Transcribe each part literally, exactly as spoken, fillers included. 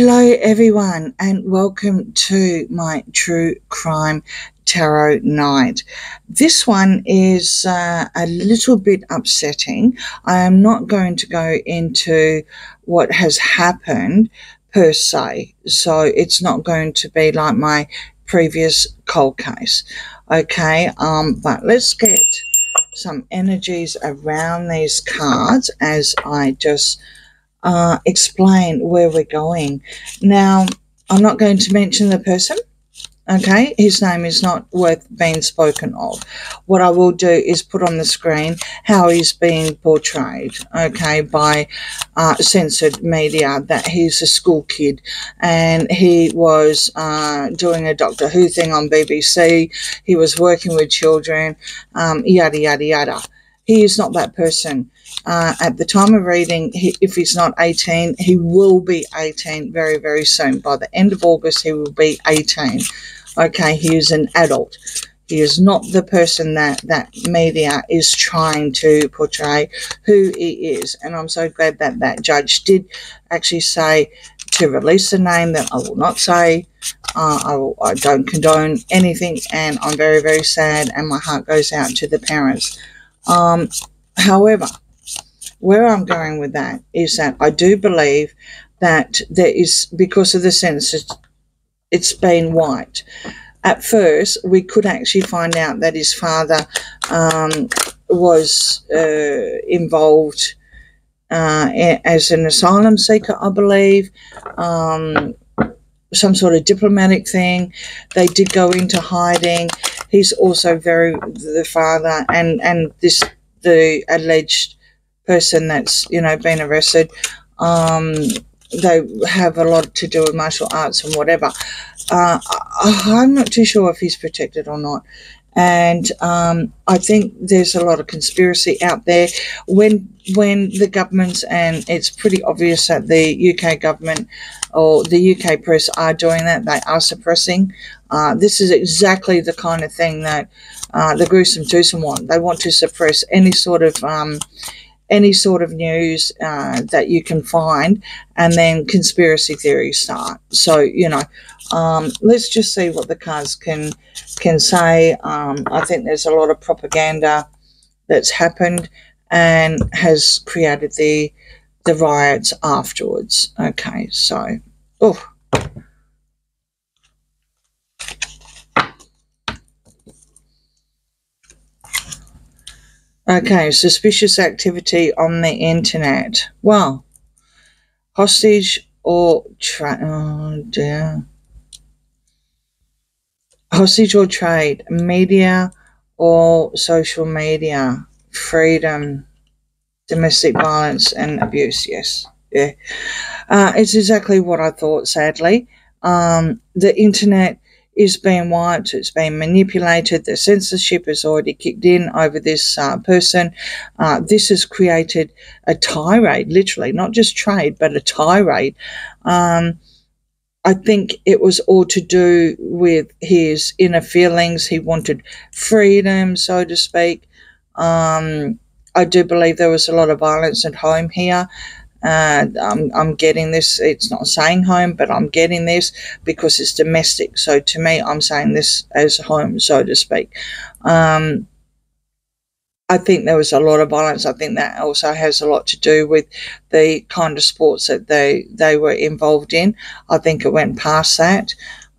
Hello everyone and welcome to my True Crime Tarot Night. This one is uh, a little bit upsetting. I am not going to go into what has happened per se, so it's not going to be like my previous cold case. Okay, um, but let's get some energies around these cards as I just Uh, explain where we're going. Now, I'm not going to mention the person, okay? His name is not worth being spoken of. What I will do is put on the screen how he's being portrayed, okay, by uh, censored media, that he's a school kid and he was uh, doing a Doctor Who thing on B B C. He was working with children, um, yada, yada, yada. He is not that person. Uh, at the time of reading, he, if he's not eighteen, he will be eighteen very, very soon. By the end of August, he will be eighteen. Okay, he is an adult. He is not the person that, that media is trying to portray who he is. And I'm so glad that that judge did actually say to release a name that I will not say. Uh, I, will, I don't condone anything, and I'm very, very sad, and my heart goes out to the parents. Um, however, where I'm going with that is that I do believe that there is, because of the census, it's been white. At first, we could actually find out that his father um, was uh, involved uh, as an asylum seeker, I believe, um, some sort of diplomatic thing. They did go into hiding. He's also very, the father and, and this, the alleged person that's, you know, been arrested, um, they have a lot to do with martial arts and whatever. Uh, I, I'm not too sure if he's protected or not. And um, I think there's a lot of conspiracy out there. When when the governments, and it's pretty obvious that the U K government or the U K press are doing that, they are suppressing. Uh, this is exactly the kind of thing that uh, the gruesome twosome want. They want to suppress any sort of um, any sort of news uh, that you can find, and then conspiracy theories start. So, you know, um, let's just see what the cards can can say. Um, I think there's a lot of propaganda that's happened and has created the the riots afterwards. Okay, so, oh. Okay, suspicious activity on the internet. Well, hostage or trade. Oh, dear. Hostage or trade. Media or social media. Freedom. Domestic violence and abuse. Yes. Yeah. Uh, it's exactly what I thought, sadly. Um, the internet is being wiped, it's been manipulated, the censorship has already kicked in over this uh, person. Uh, this has created a tirade, literally, not just trade, but a tirade. Um, I think it was all to do with his inner feelings. He wanted freedom, so to speak. Um, I do believe there was a lot of violence at home here. Uh, I'm, I'm getting this, it's not saying home, but I'm getting this because it's domestic. So to me, I'm saying this as home, so to speak. Um, I think there was a lot of violence. I think that also has a lot to do with the kind of sports that they, they were involved in. I think it went past that.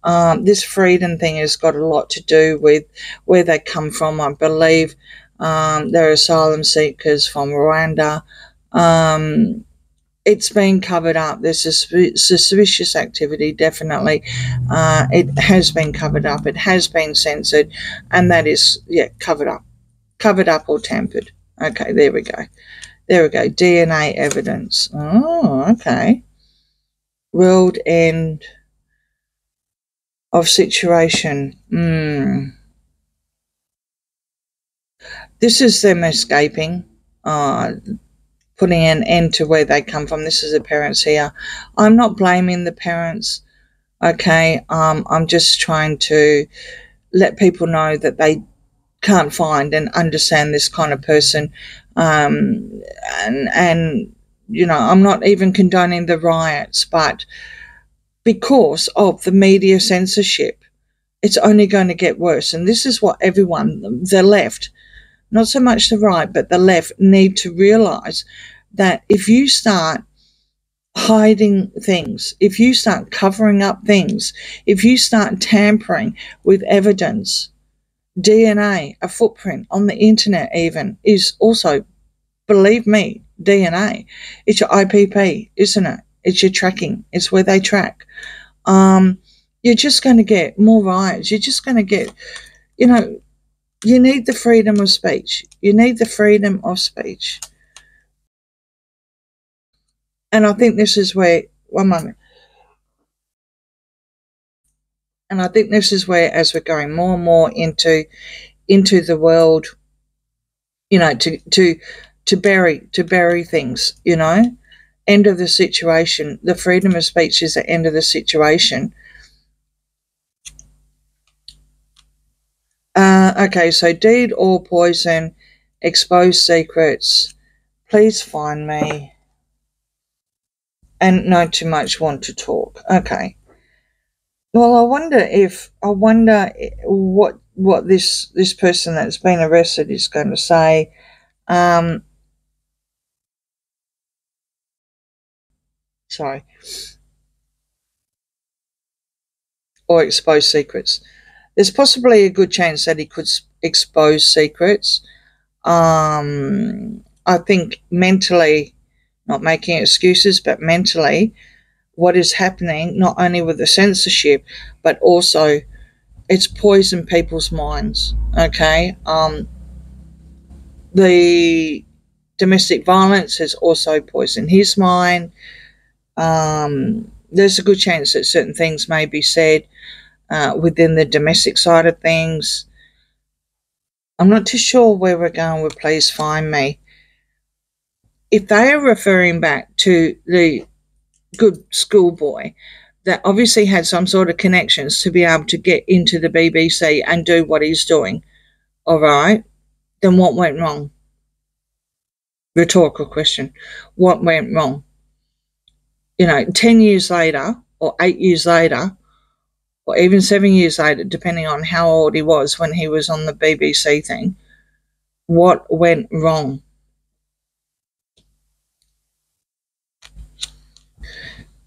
Um, this freedom thing has got a lot to do with where they come from, I believe. Um, they're asylum seekers from Rwanda. Um, It's been covered up. There's suspicious activity, definitely. Uh, it has been covered up. It has been censored, and that is, yeah, covered up. Covered up or tampered. Okay, there we go. There we go. D N A evidence. Oh, okay. World end of situation. Mm. This is them escaping. Uh putting an end to where they come from. This is the parents here. I'm not blaming the parents, okay? Um, I'm just trying to let people know that they can't find and understand this kind of person. Um, and, and, you know, I'm not even condoning the riots, but because of the media censorship. It's only going to get worse. And this is what everyone, the left, not so much the right, but the left need to realize, that if you start hiding things, if you start covering up things, if you start tampering with evidence, D N A, a footprint on the internet even, is also, believe me, D N A. It's your I P P, isn't it? It's your tracking. It's where they track. Um, you're just going to get more riots. You're just going to get, you know, you need the freedom of speech. You need the freedom of speech. And I think this is where, one moment. And I think this is where, as we're going more and more into, into the world, you know, to, to, to bury, to bury things, you know, end of the situation. The freedom of speech is the end of the situation. Uh, okay. So deed or poison, expose secrets, please find me. And not too much want to talk. Okay. Well, I wonder if I wonder what what this this person that's been arrested is going to say. Um, sorry, or expose secrets. There's possibly a good chance that he could expose secrets. Um, I think mentally. Not making excuses, but mentally, what is happening, not only with the censorship, but also it's poisoned people's minds, okay? Um, the domestic violence has also poisoned his mind. Um, there's a good chance that certain things may be said uh, within the domestic side of things. I'm not too sure where we're going with please find me. If they are referring back to the good schoolboy that obviously had some sort of connections to be able to get into the B B C and do what he's doing, all right, then what went wrong? Rhetorical question. What went wrong? You know, ten years later or eight years later or even seven years later, depending on how old he was when he was on the B B C thing, what went wrong?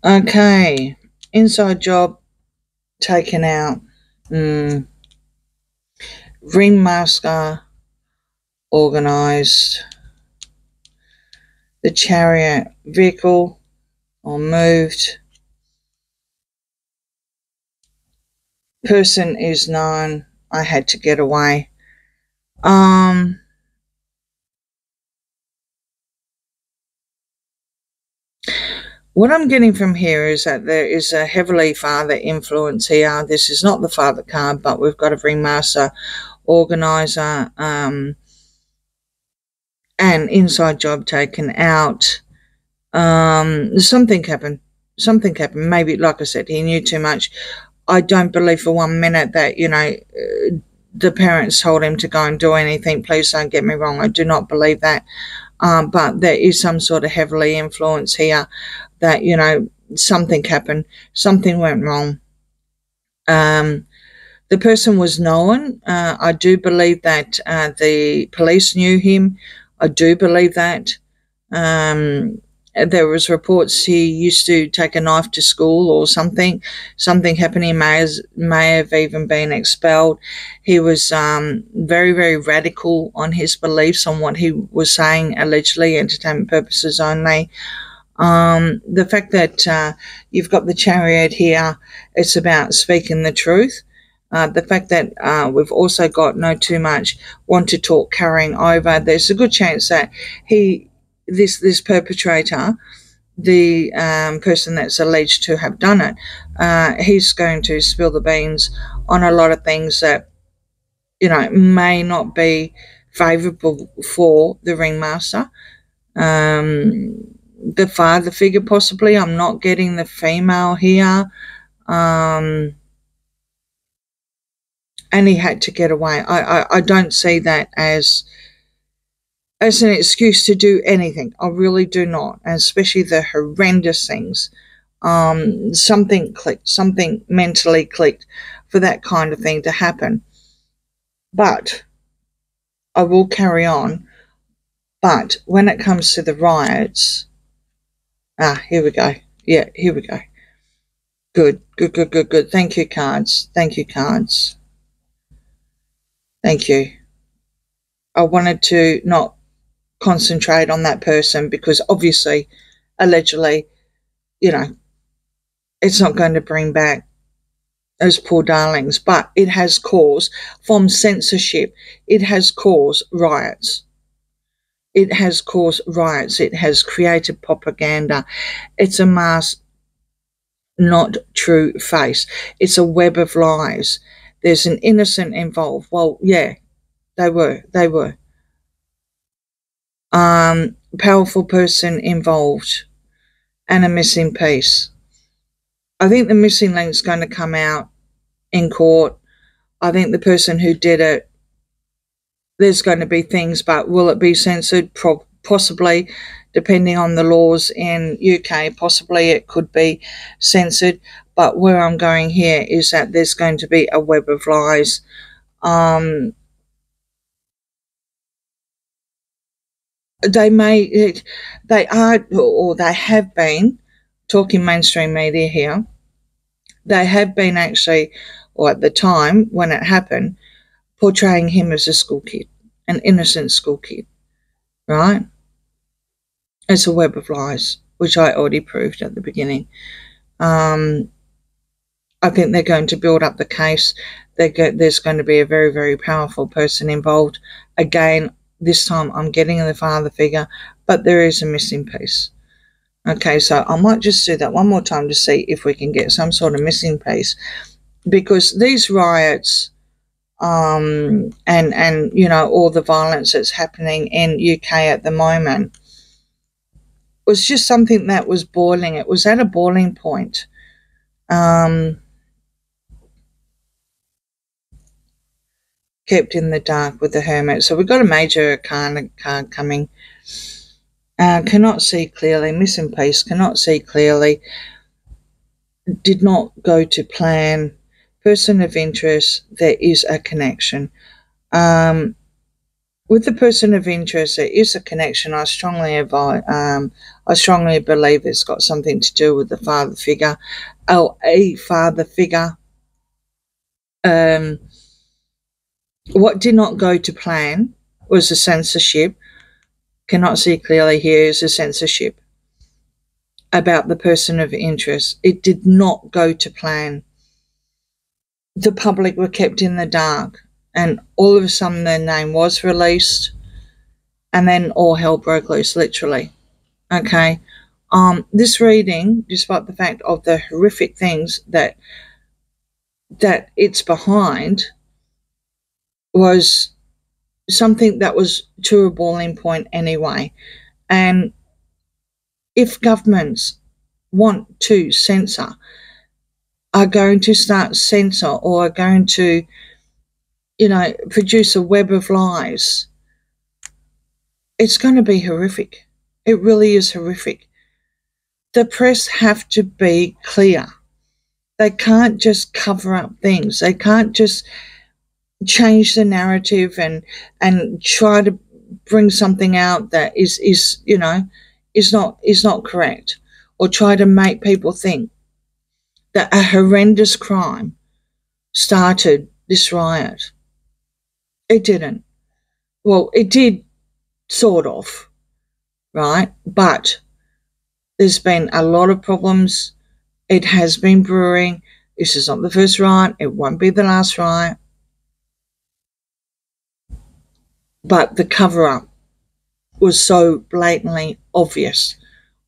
Okay, inside job taken out, mm. Ringmaster organised, the chariot vehicle or moved, person is known, I had to get away. Um. What I'm getting from here is that there is a heavily father influence here. This is not the father card, but we've got a ringmaster, organizer, um, an inside job taken out. Um, something happened. Something happened. Maybe, like I said, he knew too much. I don't believe for one minute that, you know, the parents told him to go and do anything. Please don't get me wrong. I do not believe that. Um, but there is some sort of heavily influence here that, you know, something happened, something went wrong. Um, the person was known. Uh, I do believe that uh, the police knew him. I do believe that. Um, there was reports he used to take a knife to school or something. Something happened. He may, has, may have even been expelled. He was um, very, very radical on his beliefs, on what he was saying, allegedly, entertainment purposes only. Um, the fact that uh, you've got the chariot here, it's about speaking the truth. Uh, the fact that uh, we've also got no too much want to talk carrying over. There's a good chance that he... This this perpetrator, the um, person that's alleged to have done it, uh, he's going to spill the beans on a lot of things that, you know, may not be favourable for the ringmaster. Um, the father figure possibly. I'm not getting the female here. Um, and he had to get away. I, I, I don't see that as... as an excuse to do anything. I really do not, and especially the horrendous things Um, something clicked, something mentally clicked for that kind of thing to happen. But I will carry on. But when it comes to the riots, ah, here we go. Yeah, here we go. Good, good, good, good, good. Thank you, cards. Thank you, cards. Thank you. I wanted to not concentrate on that person because obviously, allegedly, you know, it's not going to bring back those poor darlings, but it has caused, from censorship, it has caused riots. It has caused riots. It has created propaganda. It's a mask, not true face. It's a web of lies. There's an innocent involved. Well, yeah, they were. They were. Um, powerful person involved and a missing piece. I think the missing link's going to come out in court. I think the person who did it, there's going to be things, but will it be censored? Pro possibly, depending on the laws in U K, possibly it could be censored. But where I'm going here is that there's going to be a web of lies. Um, they may, they are, or they have been, talking mainstream media here, they have been actually, or at the time when it happened, portraying him as a school kid, an innocent school kid, right? It's a web of lies, which I already proved at the beginning. Um, I think they're going to build up the case. They go, there's going to be a very, very powerful person involved. Again, this time I'm getting the father figure, but there is a missing piece. Okay, so I might just do that one more time to see if we can get some sort of missing piece, because these riots... Um, and, and, you know, all the violence that's happening in U K at the moment was just something that was boiling. It was at a boiling point. Um, kept in the dark with the hermit. So we've got a major arcana card coming. Uh, cannot see clearly. Missing piece. Cannot see clearly. Did not go to plan. Person of interest, there is a connection. Um, with the person of interest, there is a connection. I strongly advise, um, I strongly believe it's got something to do with the father figure. Oh, a father figure. Um, what did not go to plan was the censorship. Cannot see clearly here is the censorship about the person of interest. It did not go to plan. The public were kept in the dark, and all of a sudden their name was released, and then all hell broke loose, literally. Okay, um, this reading, despite the fact of the horrific things that that it's behind, was something that was to a boiling point anyway. And if governments want to censor, are going to start censor, or are going to, you know, produce a web of lies, it's going to be horrific. It really is horrific. The press have to be clear. They can't just cover up things. They can't just change the narrative and and try to bring something out that is is you know is not is not correct, or try to make people think that a horrendous crime started this riot. It didn't. Well, it did, sort of, right? But there's been a lot of problems. It has been brewing. This is not the first riot. It won't be the last riot. But the cover-up was so blatantly obvious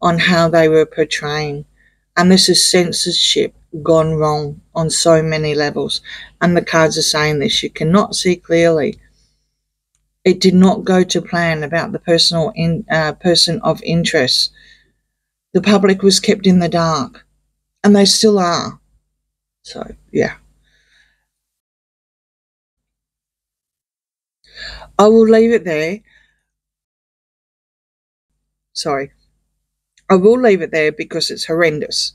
on how they were portraying. And this is censorship gone wrong on so many levels. And the cards are saying this. You cannot see clearly. It did not go to plan about the personal in, uh, person of interest. The public was kept in the dark. And they still are. So, yeah. I will leave it there. Sorry. I will leave it there because it's horrendous.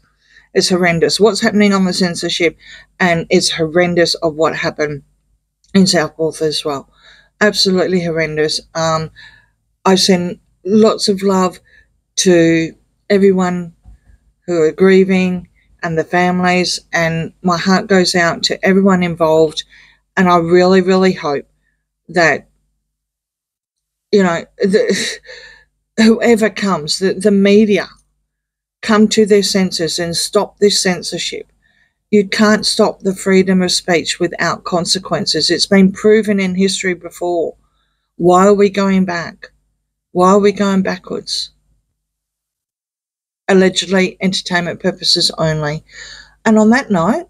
is horrendous. What's happening on the censorship and it's horrendous of what happened in Southport as well. Absolutely horrendous. Um, I send lots of love to everyone who are grieving and the families, and my heart goes out to everyone involved, and I really, really hope that, you know, the, whoever comes, the, the media, come to their senses and stop this censorship. You can't stop the freedom of speech without consequences. It's been proven in history before. Why are we going back? Why are we going backwards? Allegedly, entertainment purposes only. And on that note,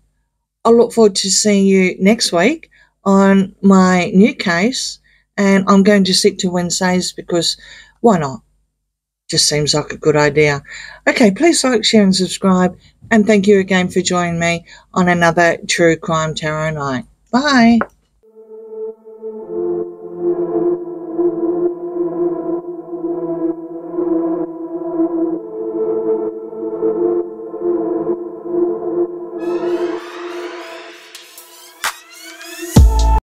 I look forward to seeing you next week on my new case. And I'm going to stick to Wednesdays because why not? Just seems like a good idea. Okay, please like, share and subscribe. And thank you again for joining me on another True Crime Tarot Night. Bye.